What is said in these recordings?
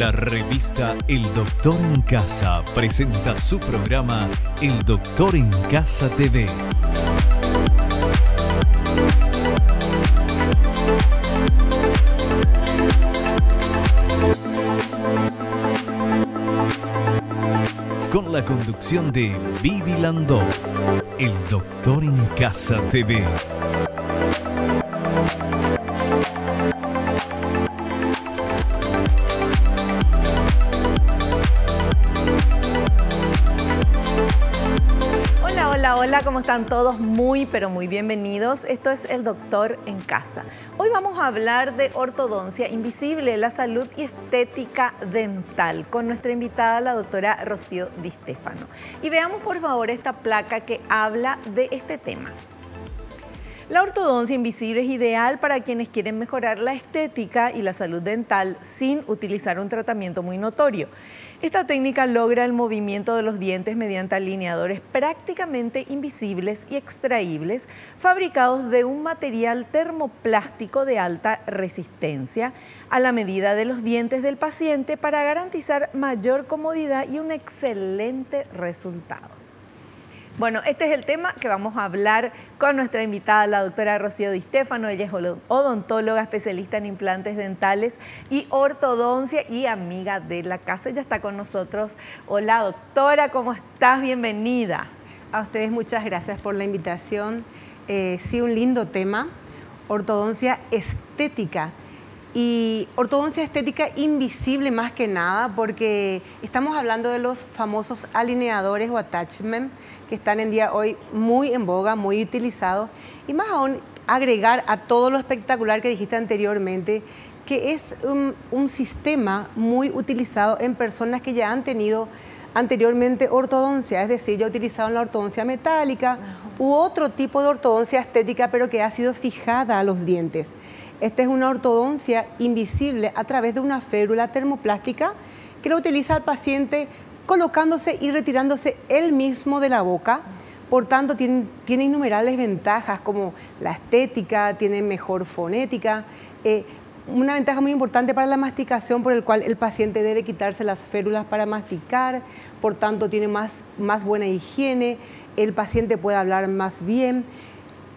La revista El Doctor en Casa presenta su programa El Doctor en Casa TV. Con la conducción de Vivi Landó, El Doctor en Casa TV. Hola, ¿cómo están todos? Muy, pero muy bienvenidos. Esto es El Doctor en Casa. Hoy vamos a hablar de ortodoncia invisible, la salud y estética dental, con nuestra invitada, la doctora Rocío Di Stefano. Y veamos, por favor, esta placa que habla de este tema. La ortodoncia invisible es ideal para quienes quieren mejorar la estética y la salud dental sin utilizar un tratamiento muy notorio. Esta técnica logra el movimiento de los dientes mediante alineadores prácticamente invisibles y extraíbles, fabricados de un material termoplástico de alta resistencia a la medida de los dientes del paciente para garantizar mayor comodidad y un excelente resultado. Bueno, este es el tema que vamos a hablar con nuestra invitada, la doctora Rocío Di Stefano. Ella es odontóloga, especialista en implantes dentales y ortodoncia y amiga de la casa. Ella está con nosotros. Hola, doctora, ¿cómo estás? Bienvenida. A ustedes muchas gracias por la invitación. Sí, un lindo tema, ortodoncia estética. Y ortodoncia estética invisible más que nada, porque estamos hablando de los famosos alineadores o attachment que están en día hoy muy en boga, muy utilizados, y más aún agregar a todo lo espectacular que dijiste anteriormente, que es un sistema muy utilizado en personas que ya han tenido anteriormente ortodoncia, es decir, ya utilizaron la ortodoncia metálica u otro tipo de ortodoncia estética, pero que ha sido fijada a los dientes. Esta es una ortodoncia invisible a través de una férula termoplástica que lo utiliza el paciente colocándose y retirándose él mismo de la boca. Por tanto, tiene innumerables ventajas como la estética, tiene mejor fonética. Una ventaja muy importante para la masticación, por el cual el paciente debe quitarse las férulas para masticar, por tanto tiene más buena higiene, el paciente puede hablar más bien,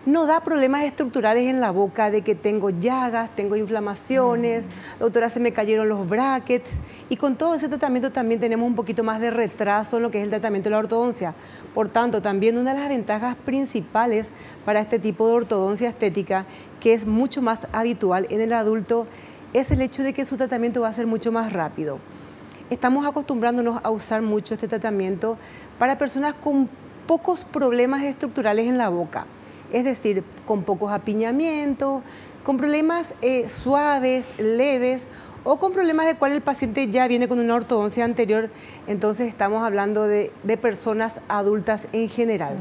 no da problemas estructurales en la boca de que tengo llagas, tengo inflamaciones, doctora, se me cayeron los brackets, y con todo ese tratamiento también tenemos un poquito más de retraso en lo que es el tratamiento de la ortodoncia. Por tanto, también una de las ventajas principales para este tipo de ortodoncia estética, que es mucho más habitual en el adulto, es el hecho de que su tratamiento va a ser mucho más rápido. Estamos acostumbrándonos a usar mucho este tratamiento para personas con pocos problemas estructurales en la boca. Es decir, con pocos apiñamientos, con problemas suaves, leves, o con problemas de cual el paciente ya viene con una ortodoncia anterior. Entonces estamos hablando de personas adultas en general.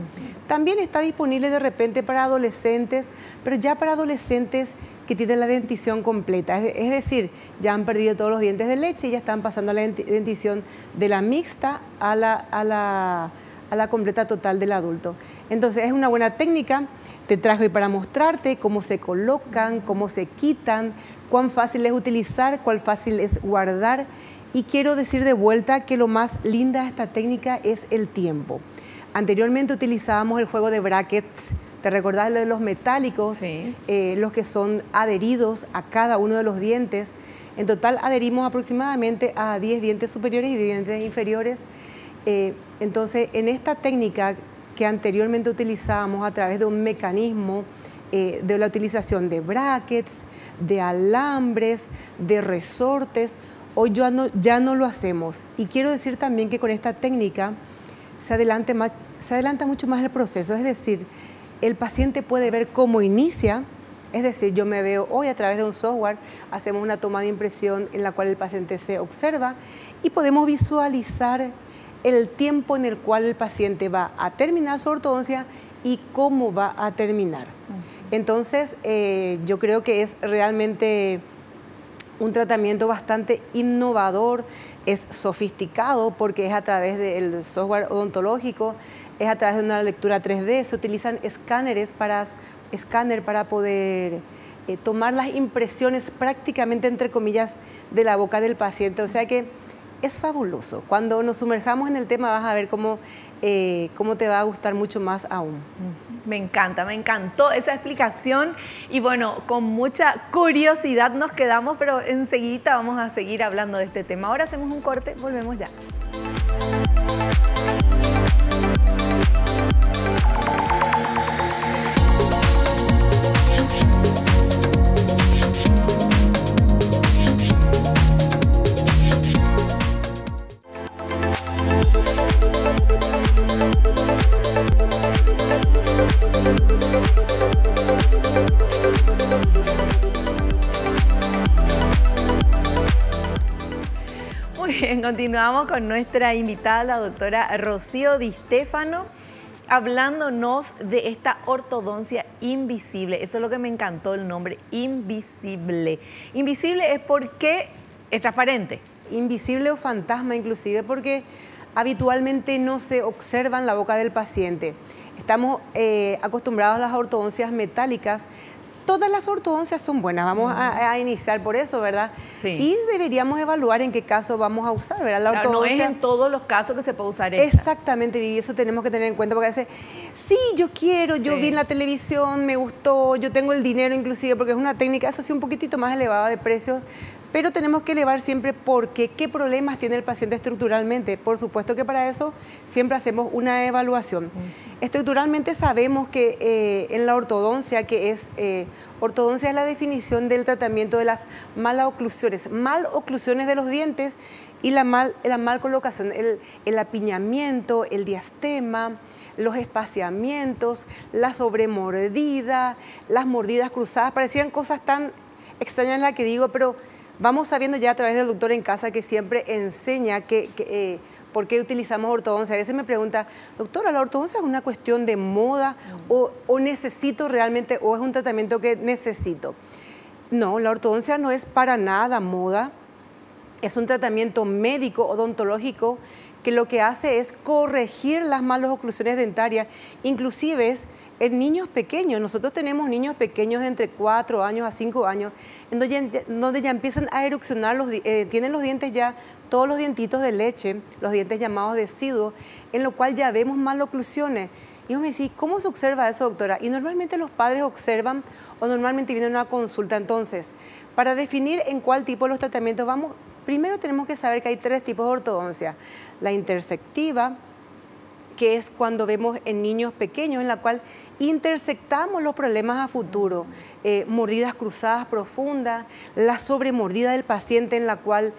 También está disponible de repente para adolescentes, pero ya para adolescentes que tienen la dentición completa. Es decir, ya han perdido todos los dientes de leche y ya están pasando a la dentición de la mixta a la completa total del adulto. Entonces es una buena técnica, te traje hoy para mostrarte cómo se colocan, cómo se quitan, cuán fácil es utilizar, cuán fácil es guardar, y quiero decir de vuelta que lo más linda de esta técnica es el tiempo. Anteriormente utilizábamos el juego de brackets, ¿te recordás lo de los metálicos? Sí. Los que son adheridos a cada uno de los dientes. En total adherimos aproximadamente a 10 dientes superiores y 10 dientes inferiores. Entonces, en esta técnica que anteriormente utilizábamos a través de un mecanismo de la utilización de brackets, de alambres, de resortes, hoy ya no lo hacemos. Y quiero decir también que con esta técnica se adelanta mucho más el proceso, es decir, el paciente puede ver cómo inicia. Es decir, yo me veo hoy a través de un software, hacemos una toma de impresión en la cual el paciente se observa y podemos visualizar el tiempo en el cual el paciente va a terminar su ortodoncia y cómo va a terminar. Entonces, yo creo que es realmente un tratamiento bastante innovador, es sofisticado porque es a través del software odontológico, es a través de una lectura 3D, se utilizan escáneres para poder tomar las impresiones prácticamente, entre comillas, de la boca del paciente. O sea que es fabuloso. Cuando nos sumerjamos en el tema vas a ver cómo, cómo te va a gustar mucho más aún. Me encanta, me encantó esa explicación y bueno, con mucha curiosidad nos quedamos, pero enseguida vamos a seguir hablando de este tema. Ahora hacemos un corte, volvemos ya. Continuamos con nuestra invitada, la doctora Rocío Di Stefano, hablándonos de esta ortodoncia invisible. Eso es lo que me encantó, el nombre, invisible. Invisible es porque es transparente. Invisible o fantasma, inclusive, porque habitualmente no se observa en la boca del paciente. Estamos acostumbrados a las ortodoncias metálicas. Todas las ortodoncias son buenas, vamos a iniciar por eso, ¿verdad? Sí. Y deberíamos evaluar en qué caso vamos a usar, ¿verdad? La ortodoncia, no es en todos los casos que se puede usar esta. Exactamente, Vivi, eso tenemos que tener en cuenta, porque a veces, sí, yo quiero, yo vi en la televisión, me gustó, yo tengo el dinero inclusive, porque es una técnica, eso sí, un poquitito más elevada de precios, pero tenemos que elevar siempre porque qué problemas tiene el paciente estructuralmente. Por supuesto que para eso siempre hacemos una evaluación. Estructuralmente sabemos que en la ortodoncia, que es ortodoncia es la definición del tratamiento de las mal oclusiones de los dientes y la mal colocación, el apiñamiento, el diastema, los espaciamientos, la sobremordida, las mordidas cruzadas, parecían cosas tan extrañas las que digo, pero vamos sabiendo ya a través del doctor en casa, que siempre enseña que por qué utilizamos ortodoncia. A veces me pregunta, doctora, ¿la ortodoncia es una cuestión de moda o necesito realmente, o es un tratamiento que necesito? No, la ortodoncia no es para nada moda. Es un tratamiento médico odontológico que lo que hace es corregir las malas oclusiones dentarias, inclusive es en niños pequeños. Nosotros tenemos niños pequeños de entre 4 años a 5 años, donde ya empiezan a erupcionar, tienen los dientes ya, todos los dientitos de leche, los dientes llamados deciduos, en lo cual ya vemos mal oclusiones. Y yo me decís, ¿cómo se observa eso, doctora? Y normalmente los padres observan o normalmente vienen a una consulta. Entonces, para definir en cuál tipo de los tratamientos vamos, primero tenemos que saber que hay 3 tipos de ortodoncia. La intersectiva, que es cuando vemos en niños pequeños, en la cual intersectamos los problemas a futuro. Mordidas cruzadas profundas, la sobremordida del paciente, en la cual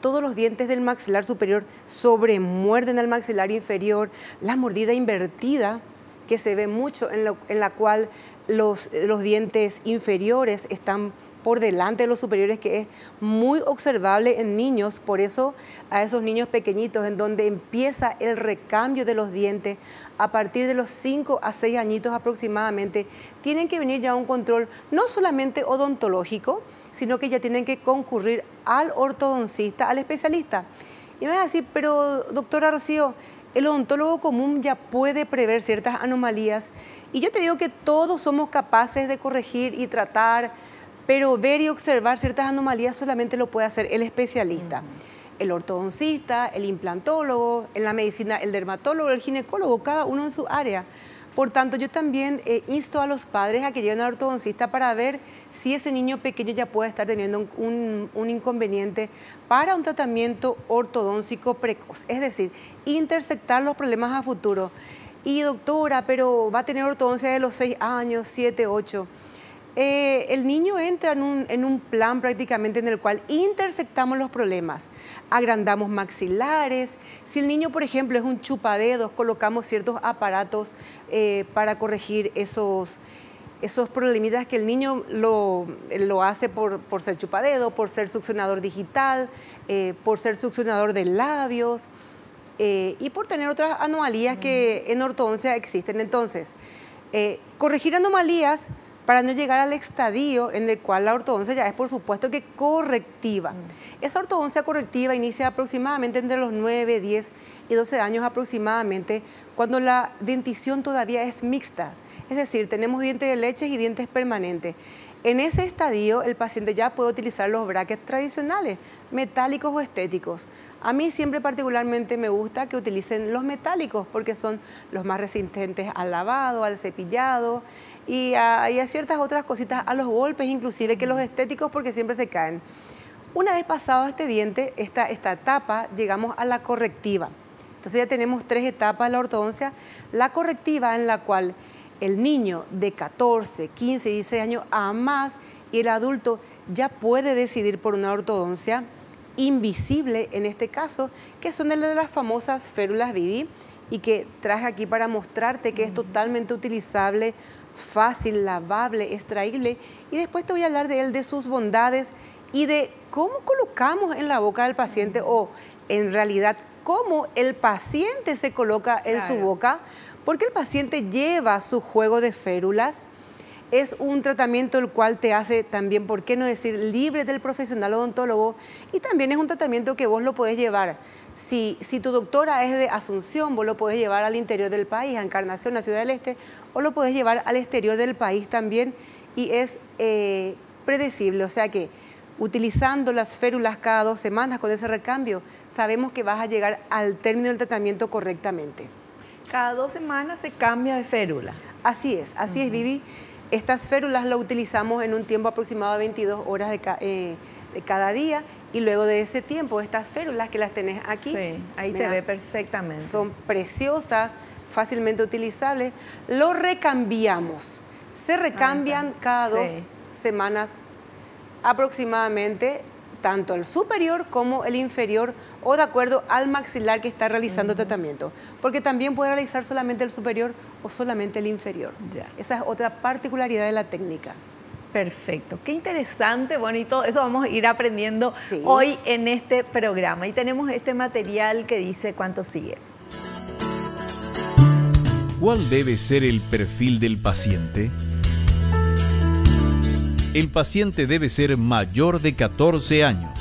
todos los dientes del maxilar superior sobremuerden al maxilar inferior. La mordida invertida, que se ve mucho, en la cual los dientes inferiores están por delante de los superiores, que es muy observable en niños. Por eso a esos niños pequeñitos, en donde empieza el recambio de los dientes a partir de los 5 a 6 añitos aproximadamente, tienen que venir ya a un control no solamente odontológico, sino que ya tienen que concurrir al ortodoncista, al especialista. Y me vas a decir, pero doctora Rocío, el odontólogo común ya puede prever ciertas anomalías. Y yo te digo que todos somos capaces de corregir y tratar, pero ver y observar ciertas anomalías solamente lo puede hacer el especialista. El ortodoncista, el implantólogo, en la medicina el dermatólogo, el ginecólogo, cada uno en su área. Por tanto, yo también insto a los padres a que lleven al ortodoncista para ver si ese niño pequeño ya puede estar teniendo un inconveniente para un tratamiento ortodóntico precoz, es decir, intersectar los problemas a futuro. Y doctora, pero va a tener ortodoncia de los 6 años, 7, 8... el niño entra en un plan prácticamente en el cual intersectamos los problemas, agrandamos maxilares. Si el niño, por ejemplo, es un chupadedos, colocamos ciertos aparatos para corregir esos problemitas que el niño lo hace por ser chupadedos, por ser succionador digital, por ser succionador de labios y por tener otras anomalías que en ortodoncia existen. Entonces, corregir anomalías para no llegar al estadio en el cual la ortodoncia ya es, por supuesto, que correctiva. Esa ortodoncia correctiva inicia aproximadamente entre los 9, 10 y 12 años aproximadamente, cuando la dentición todavía es mixta. Es decir, tenemos dientes de leche y dientes permanentes. En ese estadio el paciente ya puede utilizar los brackets tradicionales, metálicos o estéticos. A mí siempre particularmente me gusta que utilicen los metálicos porque son los más resistentes al lavado, al cepillado y a ciertas otras cositas, a los golpes inclusive, que los estéticos porque siempre se caen. Una vez pasado este diente, esta etapa, llegamos a la correctiva. Entonces ya tenemos tres etapas de la ortodoncia. La correctiva en la cual el niño de 14, 15, 16 años a más y el adulto ya puede decidir por una ortodoncia invisible, en este caso, que son de las famosas férulas Vivi, y que traje aquí para mostrarte que es totalmente utilizable, fácil, lavable, extraíble. Y después te voy a hablar de él, de sus bondades y de cómo colocamos en la boca del paciente o en realidad cómo el paciente se coloca en su boca, porque el paciente lleva su juego de férulas. Es un tratamiento el cual te hace también, ¿por qué no decir?, libre del profesional odontólogo, y también es un tratamiento que vos lo podés llevar. Si tu doctora es de Asunción, vos lo podés llevar al interior del país, a Encarnación, a Ciudad del Este, o lo podés llevar al exterior del país también, y es predecible, o sea que utilizando las férulas cada 2 semanas con ese recambio, sabemos que vas a llegar al término del tratamiento correctamente. Cada 2 semanas se cambia de férula. Así es, Vivi. Estas férulas las utilizamos en un tiempo aproximado de 22 horas de cada día, y luego de ese tiempo, estas férulas que las tenés aquí. Sí, ahí se ve perfectamente. Son preciosas, fácilmente utilizables. Lo recambiamos. Se recambian cada 2 semanas aproximadamente, tanto el superior como el inferior, o de acuerdo al maxilar que está realizando tratamiento, porque también puede realizar solamente el superior o solamente el inferior. Esa es otra particularidad de la técnica. Perfecto, qué interesante, bonito. Eso vamos a ir aprendiendo hoy en este programa, y tenemos este material que dice cuánto sigue. ¿Cuál debe ser el perfil del paciente? El paciente debe ser mayor de 14 años.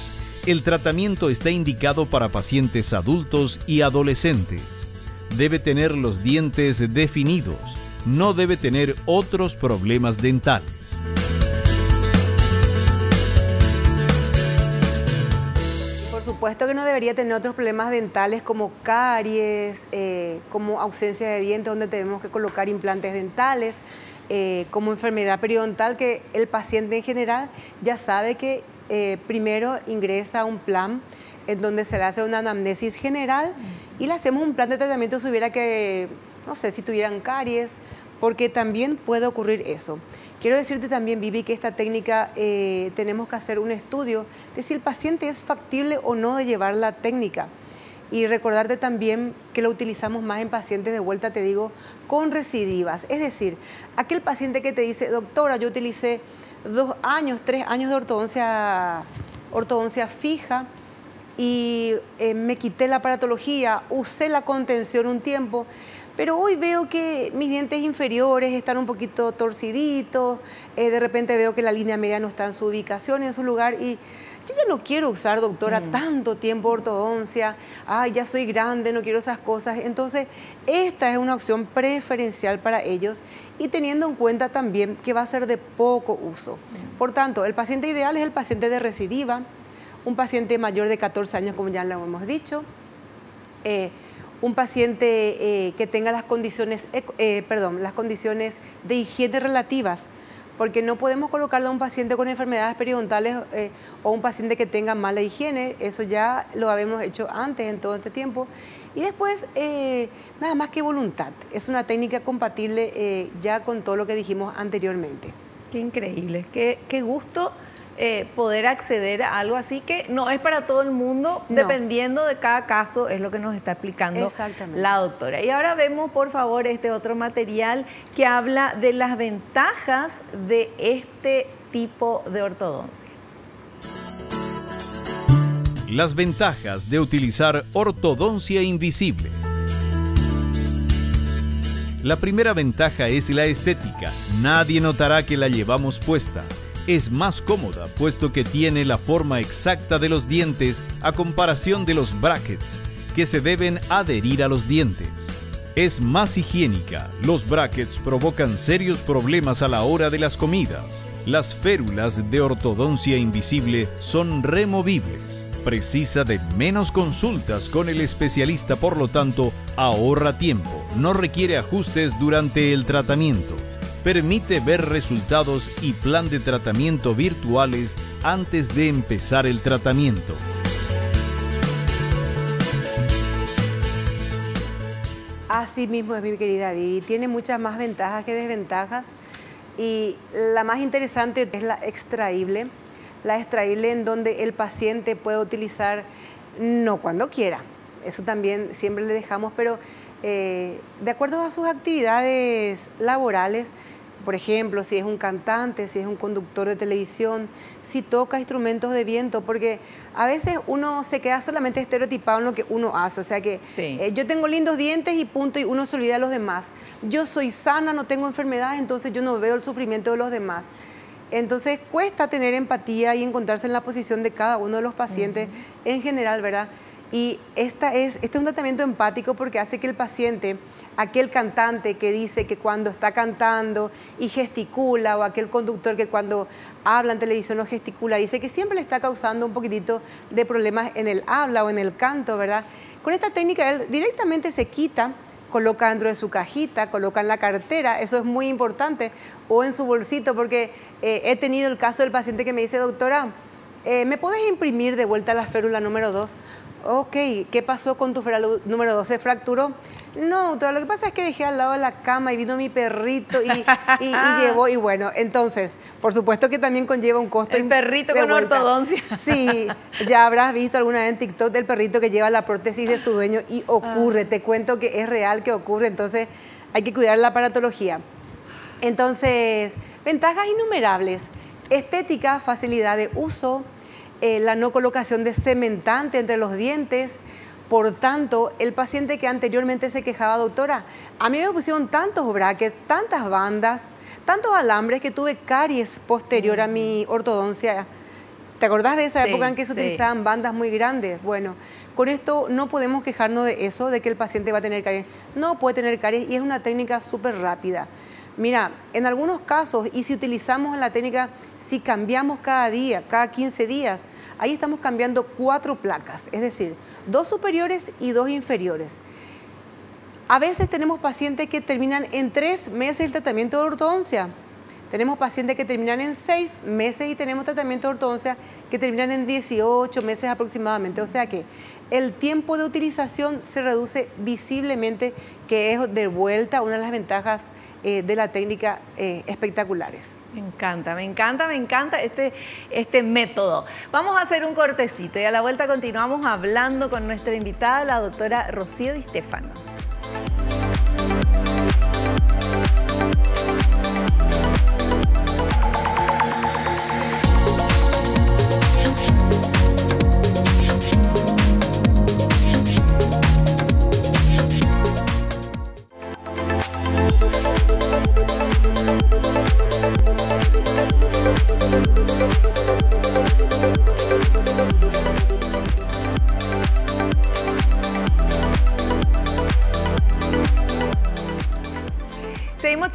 El tratamiento está indicado para pacientes adultos y adolescentes. Debe tener los dientes definidos. No debe tener otros problemas dentales. Por supuesto que no debería tener otros problemas dentales como caries, como ausencia de dientes donde tenemos que colocar implantes dentales, como enfermedad periodontal, que el paciente en general ya sabe que primero ingresa a un plan en donde se le hace una anamnesis general y le hacemos un plan de tratamiento si hubiera que, no sé, si tuvieran caries, porque también puede ocurrir eso. Quiero decirte también, Vivi, que esta técnica tenemos que hacer un estudio de si el paciente es factible o no de llevar la técnica. Y recordarte también que lo utilizamos más en pacientes, de vuelta te digo, con recidivas. Es decir, aquel paciente que te dice, doctora, yo utilicé 2 años, 3 años de ortodoncia fija y me quité la aparatología, usé la contención un tiempo, pero hoy veo que mis dientes inferiores están un poquito torciditos, de repente veo que la línea media no está en su ubicación, en su lugar, y yo ya no quiero usar, doctora, tanto tiempo ortodoncia, ay, ya soy grande, no quiero esas cosas. Entonces, esta es una opción preferencial para ellos, y teniendo en cuenta también que va a ser de poco uso. Por tanto, el paciente ideal es el paciente de recidiva, un paciente mayor de 14 años, como ya lo hemos dicho, un paciente que tenga las condiciones de higiene relativas, porque no podemos colocarle a un paciente con enfermedades periodontales o un paciente que tenga mala higiene, eso ya lo habíamos hecho antes en todo este tiempo. Y después, nada más que voluntad, es una técnica compatible ya con todo lo que dijimos anteriormente. Qué increíble, qué gusto poder acceder a algo así, que no es para todo el mundo, dependiendo de cada caso, es lo que nos está explicando la doctora. Y ahora vemos, por favor, este otro material que habla de las ventajas de este tipo de ortodoncia. Las ventajas de utilizar ortodoncia invisible. La primera ventaja es la estética. Nadie notará que la llevamos puesta. Es más cómoda, puesto que tiene la forma exacta de los dientes a comparación de los brackets, que se deben adherir a los dientes. Es más higiénica. Los brackets provocan serios problemas a la hora de las comidas. Las férulas de ortodoncia invisible son removibles. Precisa de menos consultas con el especialista, por lo tanto, ahorra tiempo. No requiere ajustes durante el tratamiento. Permite ver resultados y plan de tratamiento virtuales antes de empezar el tratamiento. Así mismo es, mi querida Vivi. Tiene muchas más ventajas que desventajas. Y la más interesante es la extraíble en donde el paciente puede utilizar no cuando quiera, eso también siempre le dejamos, pero de acuerdo a sus actividades laborales, por ejemplo, si es un cantante, si es un conductor de televisión, si toca instrumentos de viento, porque a veces uno se queda solamente estereotipado en lo que uno hace, o sea que sí. Yo tengo lindos dientes y punto, y uno se olvida de los demás. Yo soy sana, no tengo enfermedades, entonces yo no veo el sufrimiento de los demás. Entonces cuesta tener empatía y encontrarse en la posición de cada uno de los pacientes en general, ¿verdad? Y este es un tratamiento empático porque hace que el paciente, aquel cantante que dice que cuando está cantando y gesticula, o aquel conductor que cuando habla en televisión no gesticula, dice que siempre le está causando un poquitito de problemas en el habla o en el canto, ¿verdad? Con esta técnica él directamente se quita, coloca dentro de su cajita, coloca en la cartera, eso es muy importante, o en su bolsito, porque he tenido el caso del paciente que me dice, doctora, ¿me puedes imprimir de vuelta la férula número 2? Ok, ¿qué pasó con tu férula número 2? ¿Se fracturó? No, doctora, lo que pasa es que dejé al lado de la cama y vino mi perrito y llevó, y bueno, entonces, por supuesto que también conlleva un costo. El perrito con ortodoncia. Sí, ya habrás visto alguna vez en TikTok del perrito que lleva la prótesis de su dueño y ocurre, te cuento que es real que ocurre, entonces hay que cuidar la aparatología. Entonces, ventajas innumerables, estética, facilidad de uso, la no colocación de cementante entre los dientes. Por tanto, el paciente que anteriormente se quejaba, doctora, a mí me pusieron tantos brackets, tantas bandas, tantos alambres que tuve caries posterior a mi ortodoncia. ¿Te acordás de esa época en que se utilizaban bandas muy grandes? Bueno, con esto no podemos quejarnos de eso, de que el paciente va a tener caries. No puede tener caries y es una técnica súper rápida. Mira, en algunos casos, y si utilizamos la técnica, si cambiamos cada día, cada 15 días, ahí estamos cambiando 4 placas, es decir, 2 superiores y 2 inferiores. A veces tenemos pacientes que terminan en 3 meses el tratamiento de ortodoncia. Tenemos pacientes que terminan en 6 meses y tenemos tratamiento de ortodoncia que terminan en 18 meses aproximadamente. O sea que el tiempo de utilización se reduce visiblemente, que es de vuelta una de las ventajas de la técnica espectaculares. Me encanta, me encanta, me encanta este método. Vamos a hacer un cortecito y a la vuelta continuamos hablando con nuestra invitada, la doctora Rocío Di Stefano.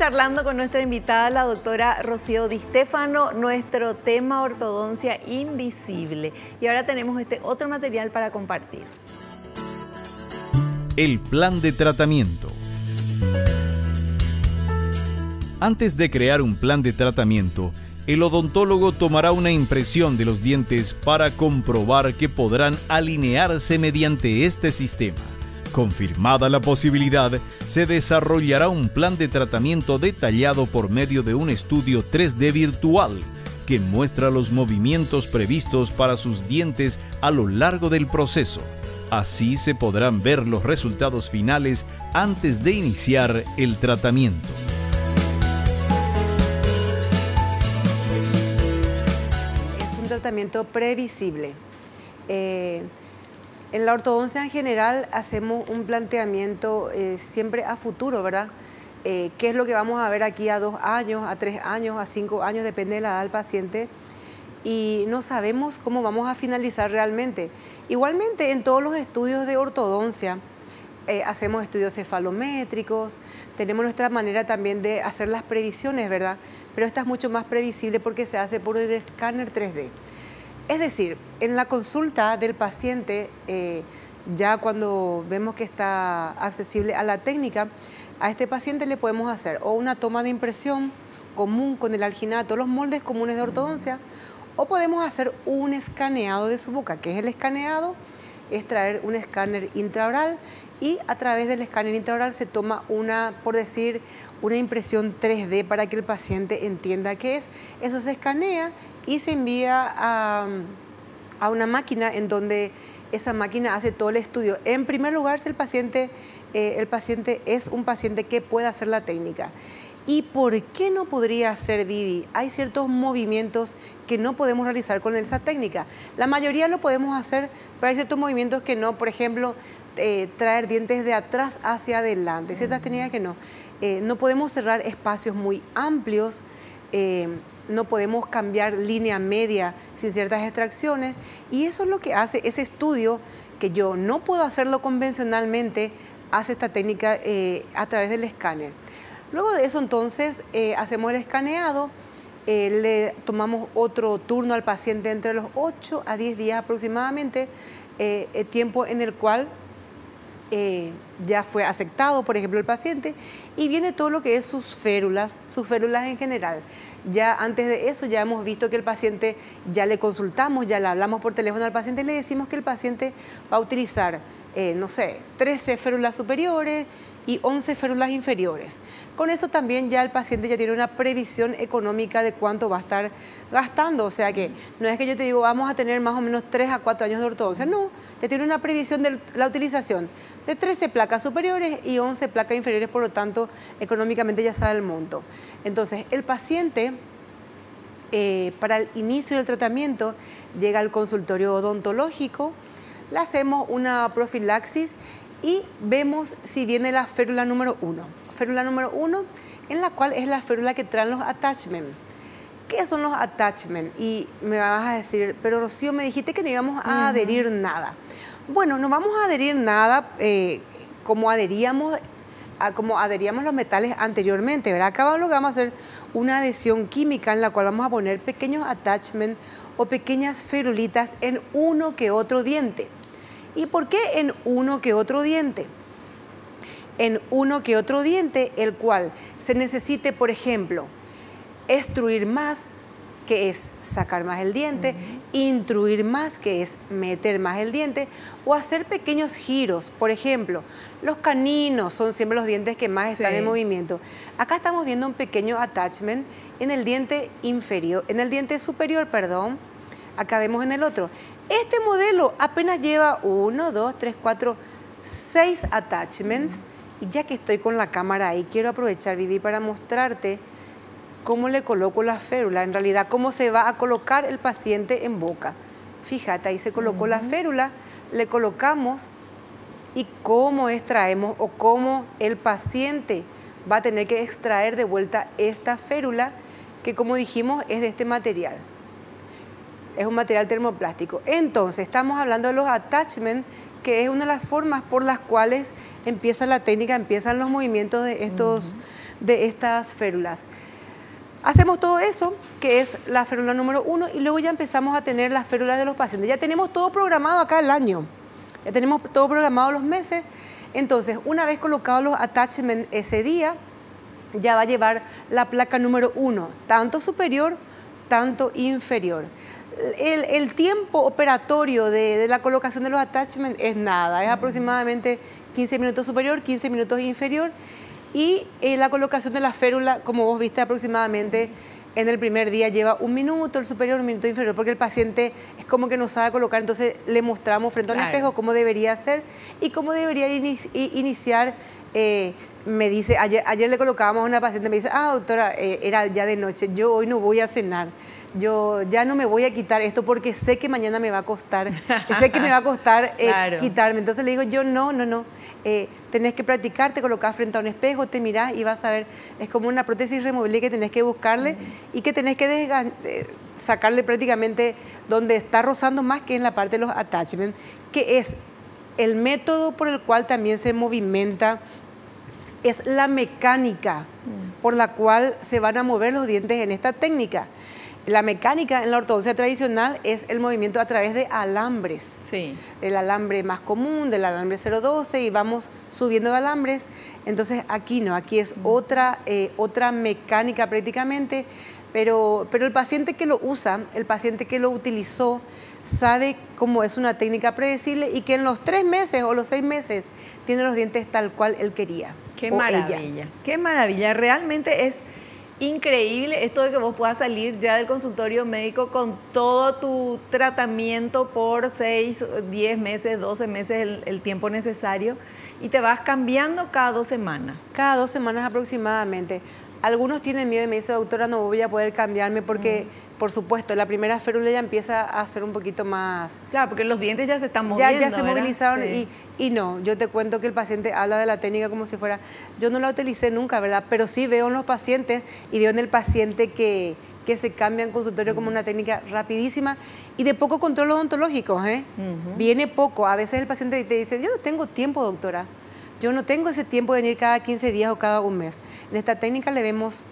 Hablando con nuestra invitada, la doctora Rocío Di Stefano, nuestro tema ortodoncia invisible. Y ahora tenemos este otro material para compartir. El plan de tratamiento. Antes de crear un plan de tratamiento, el odontólogo tomará una impresión de los dientes para comprobar que podrán alinearse mediante este sistema. Confirmada la posibilidad, se desarrollará un plan de tratamiento detallado por medio de un estudio 3D virtual que muestra los movimientos previstos para sus dientes a lo largo del proceso. Así se podrán ver los resultados finales antes de iniciar el tratamiento. Es un tratamiento previsible. En la ortodoncia en general hacemos un planteamiento siempre a futuro, ¿verdad? ¿Qué es lo que vamos a ver aquí a 2 años, a 3 años, a 5 años? Depende de la edad del paciente. Y no sabemos cómo vamos a finalizar realmente. Igualmente, en todos los estudios de ortodoncia, hacemos estudios cefalométricos, tenemos nuestra manera también de hacer las previsiones, ¿verdad? Pero esta es mucho más previsible porque se hace por el escáner 3D. Es decir, en la consulta del paciente, ya cuando vemos que está accesible a la técnica, a este paciente le podemos hacer o una toma de impresión común con el alginato, los moldes comunes de ortodoncia, o podemos hacer un escaneado de su boca. ¿Qué es el escaneado? Es traer un escáner intraoral y a través del escáner intraoral se toma una, por decir, una impresión 3D para que el paciente entienda qué es. Eso se escanea y se envía a una máquina en donde esa máquina hace todo el estudio. En primer lugar, si el paciente es un paciente que pueda hacer la técnica. ¿Y por qué no podría hacer, Vivi? Hay ciertos movimientos que no podemos realizar con esa técnica. La mayoría lo podemos hacer, pero hay ciertos movimientos que no. Por ejemplo, traer dientes de atrás hacia adelante. Ciertas técnicas que no. No podemos cerrar espacios muy amplios. No podemos cambiar línea media sin ciertas extracciones. Y eso es lo que hace ese estudio, que yo no puedo hacerlo convencionalmente, hace esta técnica a través del escáner. Luego de eso, entonces, hacemos el escaneado, le tomamos otro turno al paciente entre los 8 a 10 días aproximadamente, tiempo en el cual ya fue aceptado, por ejemplo, el paciente, y viene todo lo que es sus férulas en general. Ya antes de eso ya hemos visto que el paciente, ya le consultamos, ya le hablamos por teléfono al paciente y le decimos que el paciente va a utilizar, no sé, 13 férulas superiores y 11 férulas inferiores. Con eso también ya el paciente ya tiene una previsión económica de cuánto va a estar gastando. O sea que no es que yo te digo vamos a tener más o menos 3 a 4 años de ortodoncia. No, ya tiene una previsión de la utilización de 13 placas superiores y 11 placas inferiores, por lo tanto, económicamente ya sabe el monto. Entonces, el paciente, para el inicio del tratamiento, llega al consultorio odontológico, le hacemos una profilaxis y vemos si viene la férula número 1. Férula número 1, en la cual es la férula que traen los attachments. ¿Qué son los attachments? Y me vas a decir, pero Rocío, me dijiste que no íbamos a adherir nada. Bueno, no vamos a adherir nada como adheríamos los metales anteriormente, ¿verdad? Acá lo que vamos a hacer una adhesión química en la cual vamos a poner pequeños attachments o pequeñas ferulitas en uno que otro diente. ¿Y por qué en uno que otro diente? En uno que otro diente, el cual se necesite, por ejemplo, extruir más, que es sacar más el diente, intruir más, que es meter más el diente, o hacer pequeños giros. Por ejemplo, los caninos son siempre los dientes que más están en movimiento. Acá estamos viendo un pequeño attachment en el diente inferior, en el diente superior, perdón. Acá vemos en el otro. Este modelo apenas lleva 1, 2, 3, 4, 6 attachments. Y ya que estoy con la cámara ahí, quiero aprovechar, Vivi, para mostrarte cómo le coloco la férula, en realidad cómo se va a colocar el paciente en boca. Fíjate, ahí se colocó la férula, le colocamos y cómo extraemos o cómo el paciente va a tener que extraer de vuelta esta férula que, como dijimos, es de este material. Es un material termoplástico. Entonces, estamos hablando de los attachments, que es una de las formas por las cuales empieza la técnica, empiezan los movimientos de estas férulas. Hacemos todo eso, que es la férula número 1, y luego ya empezamos a tener las férulas de los pacientes. Ya tenemos todo programado acá el año, ya tenemos todo programado los meses. Entonces, una vez colocados los attachments ese día, ya va a llevar la placa número 1, tanto superior, tanto inferior. El tiempo operatorio de la colocación de los attachments es nada, es aproximadamente 15 minutos superior, 15 minutos inferior. Y la colocación de la férula, como vos viste aproximadamente, en el primer día lleva 1 minuto, el superior 1 minuto inferior, porque el paciente es como que no sabe colocar, entonces le mostramos frente a un espejo cómo debería ser y cómo debería iniciar. Me dice, ayer le colocábamos a una paciente, me dice, ah, doctora, era ya de noche, yo hoy no voy a cenar. Yo ya no me voy a quitar esto porque sé que mañana me va a costar, sé que me va a costar quitarme. Entonces le digo yo, no, tenés que practicar, te colocás frente a un espejo, te mirás y vas a ver, es como una prótesis removible que tenés que buscarle y que tenés que sacarle prácticamente donde está rozando más, que en la parte de los attachments, que es El método por el cual también se movimenta es la mecánica por la cual se van a mover los dientes en esta técnica. La mecánica en la ortodoncia tradicional es el movimiento a través de alambres. Sí. El alambre más común, del alambre 012, y vamos subiendo de alambres. Entonces aquí no, aquí es otra mecánica prácticamente, pero el paciente que lo usa, el paciente que lo utilizó, sabe cómo es una técnica predecible y que en los 3 meses o los 6 meses tiene los dientes tal cual él quería. ¡Qué maravilla! Ella. ¡Qué maravilla! Realmente es increíble esto de que vos puedas salir ya del consultorio médico con todo tu tratamiento por 6, 10 meses, 12 meses, el tiempo necesario, y te vas cambiando cada 2 semanas. Cada 2 semanas aproximadamente. Algunos tienen miedo y me dicen, doctora, no voy a poder cambiarme porque, por supuesto, la primera férula ya empieza a ser un poquito más... Claro, porque los dientes ya se están moviendo, ya se movilizaron, sí. y no, yo te cuento que el paciente habla de la técnica como si fuera... Yo no la utilicé nunca, ¿verdad? Pero sí veo en los pacientes y veo en el paciente que se cambia en consultorio como una técnica rapidísima y de poco control odontológico, ¿eh? Viene poco. A veces el paciente te dice, yo no tengo tiempo, doctora. Yo no tengo ese tiempo de venir cada 15 días o cada 1 mes. En esta técnica le vemos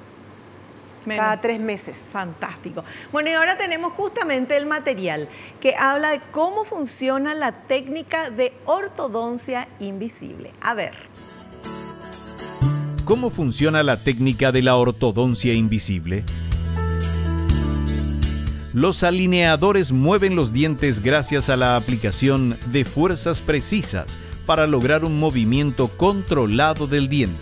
cada 3 meses. Fantástico. Bueno, y ahora tenemos justamente el material que habla de cómo funciona la técnica de ortodoncia invisible. A ver. ¿Cómo funciona la técnica de la ortodoncia invisible? Los alineadores mueven los dientes gracias a la aplicación de fuerzas precisas para lograr un movimiento controlado del diente.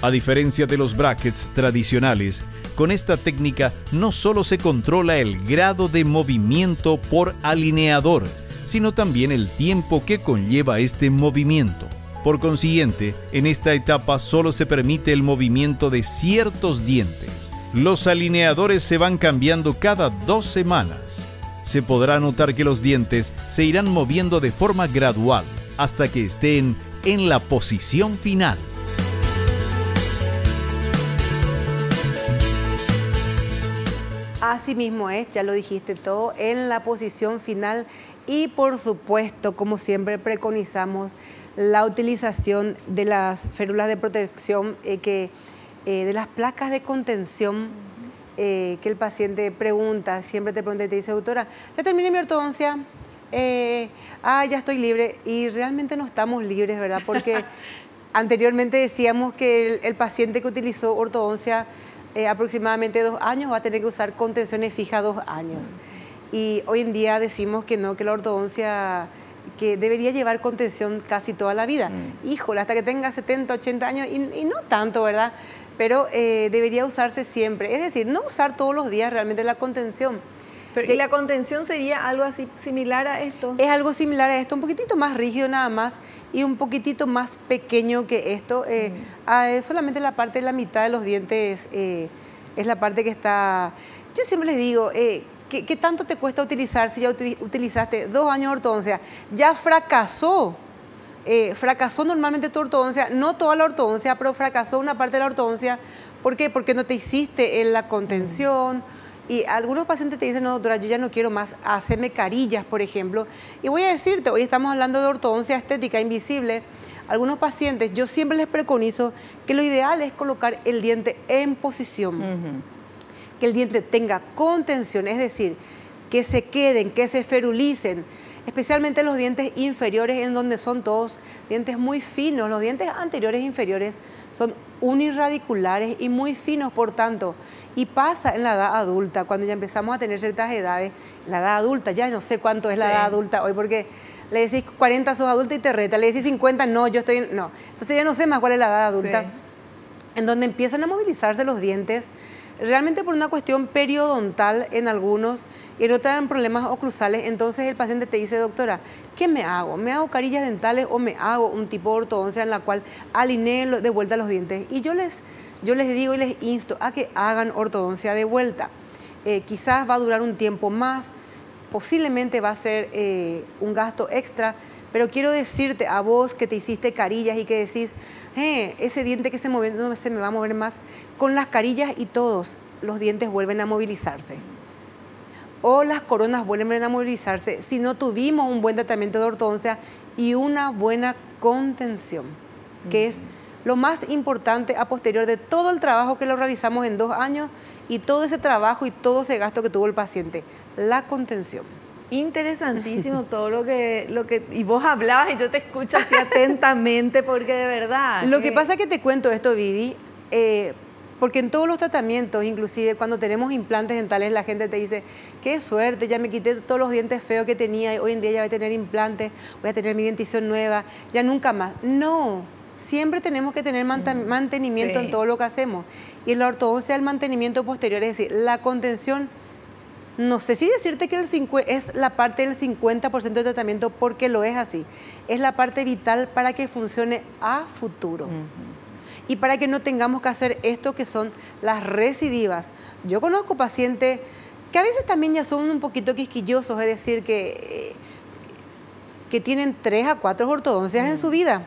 A diferencia de los brackets tradicionales, con esta técnica no solo se controla el grado de movimiento por alineador, sino también el tiempo que conlleva este movimiento. Por consiguiente, en esta etapa solo se permite el movimiento de ciertos dientes. Los alineadores se van cambiando cada 2 semanas. Se podrá notar que los dientes se irán moviendo de forma gradual hasta que estén en la posición final. Así mismo es, ya lo dijiste todo, en la posición final y por supuesto, como siempre preconizamos, la utilización de las férulas de protección de las placas de contención que el paciente pregunta, siempre te pregunta y te dice, doctora, ya terminé mi ortodoncia, ya estoy libre. Y realmente no estamos libres, ¿verdad? Porque anteriormente decíamos que el paciente que utilizó ortodoncia aproximadamente 2 años va a tener que usar contenciones fijas 2 años. Y hoy en día decimos que no, que la ortodoncia... que debería llevar contención casi toda la vida. Híjole, hasta que tenga 70, 80 años, y no tanto, ¿verdad? Pero debería usarse siempre. Es decir, no usar todos los días realmente la contención. Pero, ¿y la contención sería algo así similar a esto? Es algo similar a esto, un poquitito más rígido nada más y un poquitito más pequeño que esto. Solamente la parte de la mitad de los dientes es la parte que está... Yo siempre les digo... ¿Qué tanto te cuesta utilizar si ya utilizaste 2 años de ortodoncia? Ya fracasó. Fracasó normalmente tu ortodoncia, no toda la ortodoncia, pero fracasó una parte de la ortodoncia. ¿Por qué? Porque no te hiciste en la contención. Y algunos pacientes te dicen, no, doctora, yo ya no quiero más, hacerme carillas, por ejemplo. Y voy a decirte, hoy estamos hablando de ortodoncia estética invisible. Algunos pacientes, yo siempre les preconizo que lo ideal es colocar el diente en posición. Que el diente tenga contención, es decir, que se queden, que se ferulicen, especialmente los dientes inferiores en donde son todos dientes muy finos. Los dientes anteriores e inferiores son unirradiculares y muy finos, por tanto, y pasa en la edad adulta, cuando ya empezamos a tener ciertas edades, la edad adulta, ya no sé cuánto es la edad adulta hoy, porque le decís 40 sos adulta y te reta, le decís 50, no, yo estoy, no. Entonces ya no sé más cuál es la edad adulta, en donde empiezan a movilizarse los dientes, realmente por una cuestión periodontal en algunos y en otros en problemas oclusales. Entonces el paciente te dice, doctora, ¿qué me hago? ¿Me hago carillas dentales o me hago un tipo de ortodoncia en la cual alinee de vuelta los dientes? Y yo les digo y les insto a que hagan ortodoncia de vuelta. Quizás va a durar un tiempo más, posiblemente va a ser un gasto extra, pero quiero decirte a vos que te hiciste carillas y que decís, ese diente que se movió no se me va a mover más, con las carillas y todos los dientes vuelven a movilizarse. o las coronas vuelven a movilizarse si no tuvimos un buen tratamiento de ortodoncia y una buena contención, que es lo más importante a posterior de todo el trabajo que lo realizamos en 2 años y todo ese trabajo y todo ese gasto que tuvo el paciente, la contención. Interesantísimo todo lo que y vos hablabas y yo te escucho así atentamente porque de verdad. Lo que pasa es que te cuento esto, Vivi, porque en todos los tratamientos, inclusive cuando tenemos implantes dentales, la gente te dice, qué suerte, ya me quité todos los dientes feos que tenía y hoy en día ya voy a tener implantes, voy a tener mi dentición nueva, ya nunca más. No, siempre tenemos que tener mantenimiento en todo lo que hacemos. Y en la ortodoncia el mantenimiento posterior, es decir, la contención, no sé si decirte que es la parte del 50% del tratamiento porque lo es así. Es la parte vital para que funcione a futuro. Y para que no tengamos que hacer esto que son las recidivas. Yo conozco pacientes que a veces también ya son un poquito quisquillosos, es decir, que tienen 3 a 4 ortodoncias en su vida.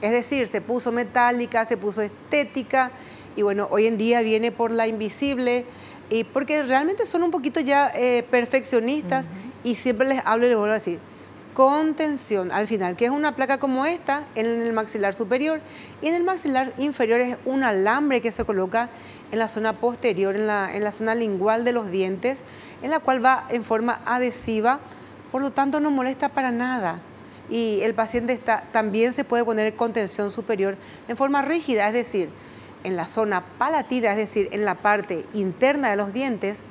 Es decir, se puso metálica, se puso estética, y bueno, hoy en día viene por la invisible, y porque realmente son un poquito ya perfeccionistas, y siempre les hablo y les vuelvo a decir, contención al final, que es una placa como esta en el maxilar superior, y en el maxilar inferior es un alambre que se coloca en la zona posterior, en la zona lingual de los dientes, en la cual va en forma adhesiva, por lo tanto no molesta para nada. Y el paciente también se puede poner contención superior en forma rígida, es decir, en la zona palatina, es decir, en la parte interna de los dientes.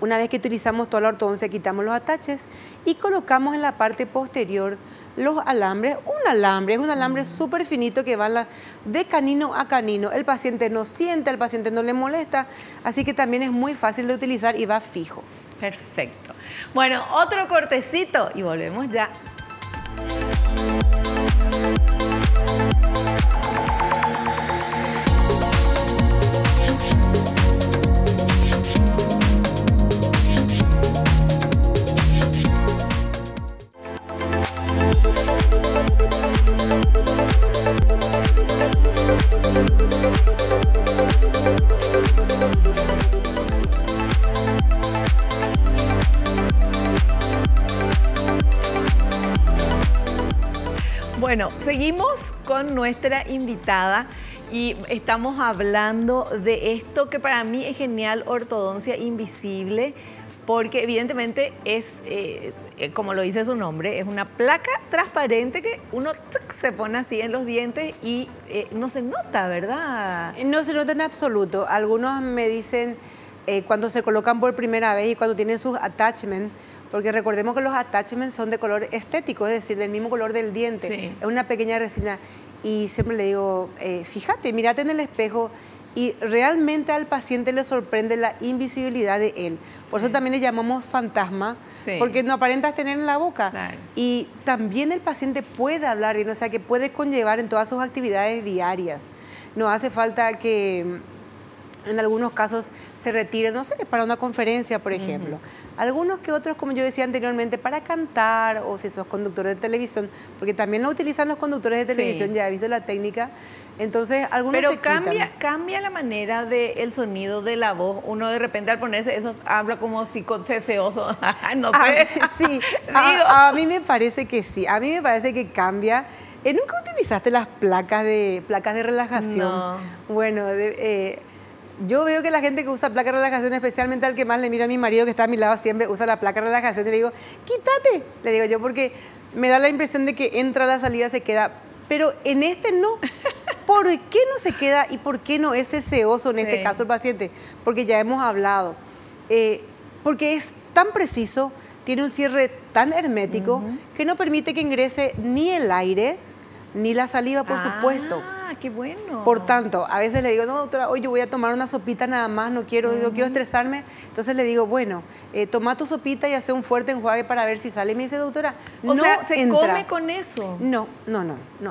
Una vez que utilizamos toda la ortodoncia, quitamos los ataches y colocamos en la parte posterior los alambres. Un alambre, es un alambre súper finito que va de canino a canino. El paciente no siente, el paciente no le molesta, así que también es muy fácil de utilizar y va fijo. Perfecto. Bueno, otro cortecito y volvemos ya. Bueno, seguimos con nuestra invitada y estamos hablando de esto que para mí es genial, ortodoncia invisible, porque evidentemente es, como lo dice su nombre, es una placa transparente que uno se pone así en los dientes y no se nota, ¿verdad? No se nota en absoluto. Algunos me dicen cuando se colocan por primera vez y cuando tienen sus attachments, porque recordemos que los attachments son de color estético, es decir, del mismo color del diente. Sí. Es una pequeña resina. Y siempre le digo, fíjate, mírate en el espejo y realmente al paciente le sorprende la invisibilidad de él. Por eso también le llamamos fantasma, porque no aparentas tener en la boca. Claro. Y también el paciente puede hablar bien, o sea, que puede conllevar en todas sus actividades diarias. No hace falta que en algunos casos se retiran, no sé, para una conferencia, por ejemplo. Algunos que otros, como yo decía anteriormente, para cantar, o si sos conductor de televisión, porque también lo utilizan los conductores de televisión, ya he visto la técnica. Entonces, algunos pero se cambia la manera del sonido de la voz. Uno de repente al ponerse eso habla como psicoceseoso. No sé. Sí, a mí me parece que sí. A mí me parece que cambia. ¿Nunca utilizaste las placas de relajación? No. Bueno, yo veo que la gente que usa placa de relajación, especialmente al que más le miro a mi marido, que está a mi lado siempre, usa la placa de relajación y le digo, quítate, le digo yo, porque me da la impresión de que entra la salida, se queda. Pero en este no. ¿Por qué no se queda y por qué no es ceseoso en este caso el paciente? Porque ya hemos hablado. Porque es tan preciso, tiene un cierre tan hermético que no permite que ingrese ni el aire ni la saliva, por supuesto. ¡Qué bueno! Por tanto, a veces le digo, no, doctora, hoy yo voy a tomar una sopita nada más, no quiero estresarme. Entonces le digo, bueno, toma tu sopita y hace un fuerte enjuague para ver si sale. Y me dice, doctora, ¿se come con eso? No.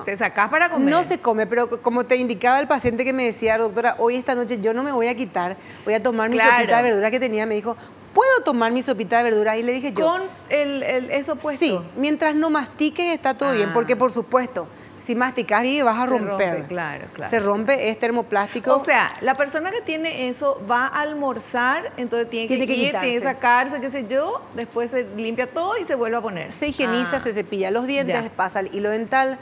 ¿Te sacás para comer? No se come, pero como te indicaba el paciente que me decía, doctora, hoy esta noche yo no me voy a quitar, voy a tomar mi sopita de verdura que tenía, me dijo, ¿puedo tomar mi sopita de verduras? Y le dije yo. ¿Con eso puesto? Sí, mientras no mastiques está todo bien, porque por supuesto, si masticas y vas a romper. Se rompe, claro, claro. Se rompe, es termoplástico. O sea, la persona que tiene eso va a almorzar, entonces tiene que sacarse, qué sé yo, después se limpia todo y se vuelve a poner. Se higieniza, se cepilla los dientes, pasa el hilo dental,